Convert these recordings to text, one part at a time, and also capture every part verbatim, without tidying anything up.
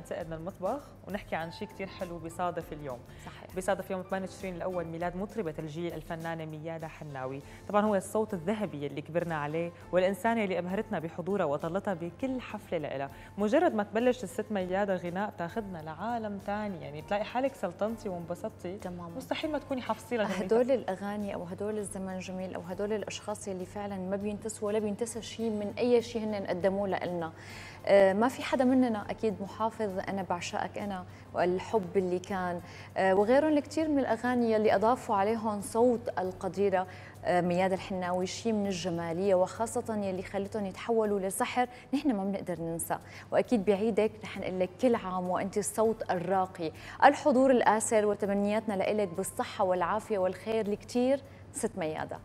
من سائدنا المطبخ ونحكي عن شيء كثير حلو بيصادف اليوم. صحيح. بيصادف يوم ثمانية وعشرين الأول ميلاد مطربة الجيل الفنانة ميادة حناوي. طبعا هو الصوت الذهبي اللي كبرنا عليه والإنسانة اللي أبهرتنا بحضورها وطلتها بكل حفلة لها. مجرد ما تبلش الست ميادة غناء بتاخذنا لعالم ثاني، يعني تلاقي حالك سلطنتي وانبسطتي. تماما. مستحيل ما تكوني حافظي لها هدول الأغاني أو هدول الزمن جميل أو هدول الأشخاص اللي فعلا ما بينتسوا ولا بينتسى شيء من أي شيء هن قدموه لنا. أه ما في حدا مننا أكيد محافظ أنا بعشقك أنا والحب اللي كان أه وغيرهم الكثير من الأغاني اللي أضافوا عليهم صوت القديرة أه ميادة الحناوي، شيء من الجمالية وخاصة يلي خلتهم يتحولوا لسحر نحن ما بنقدر ننسى. وأكيد بعيدك رح نقول لك كل عام وأنت الصوت الراقي، الحضور الآسر، وتمنياتنا لإلك بالصحة والعافية والخير الكثير ست ميادة.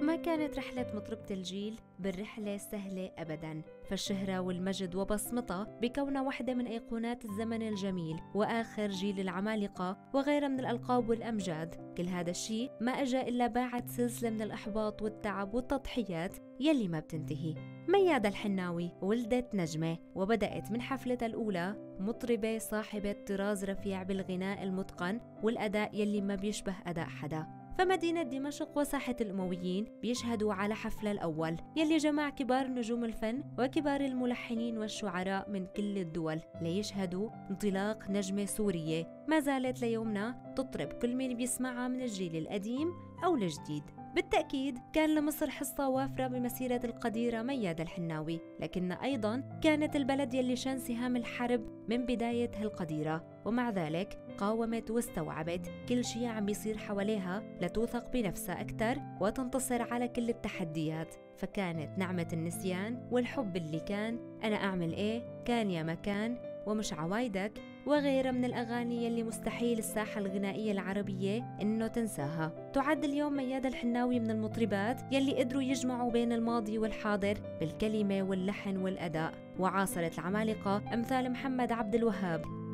ما كانت رحلة مطربة الجيل بالرحلة سهلة أبداً، فالشهرة والمجد وبصمتها بكونها واحدة من أيقونات الزمن الجميل وآخر جيل العمالقة وغيرها من الألقاب والأمجاد. كل هذا الشيء ما أجا إلا باعت سلسلة من الإحباط والتعب والتضحيات يلي ما بتنتهي. ميادة الحناوي ولدت نجمة، وبدأت من حفلتها الأولى مطربة صاحبة طراز رفيع بالغناء المتقن والأداء يلي ما بيشبه أداء حدا. فمدينة دمشق وساحة الأمويين بيشهدوا على حفلة الأول يلي جمع كبار نجوم الفن وكبار الملحنين والشعراء من كل الدول ليشهدوا انطلاق نجمة سورية ما زالت ليومنا تطرب كل من بيسمعها من الجيل القديم أو الجديد. بالتأكيد كان لمصر حصة وافرة بمسيرة القديرة ميادة الحناوي، لكن أيضاً كانت البلد يلي شن سهام الحرب من بداية هالقديرة، ومع ذلك قاومت واستوعبت كل شيء عم بيصير حواليها لتوثق بنفسها أكثر وتنتصر على كل التحديات. فكانت نعمة النسيان والحب اللي كان، أنا أعمل إيه، كان يا ما كان، ومش عوايدك، وغيرها من الأغاني اللي مستحيل الساحة الغنائية العربية إنه تنساها. تعد اليوم ميادة الحناوي من المطربات يلي قدروا يجمعوا بين الماضي والحاضر بالكلمة واللحن والأداء، وعاصرت العمالقة أمثال محمد عبد الوهاب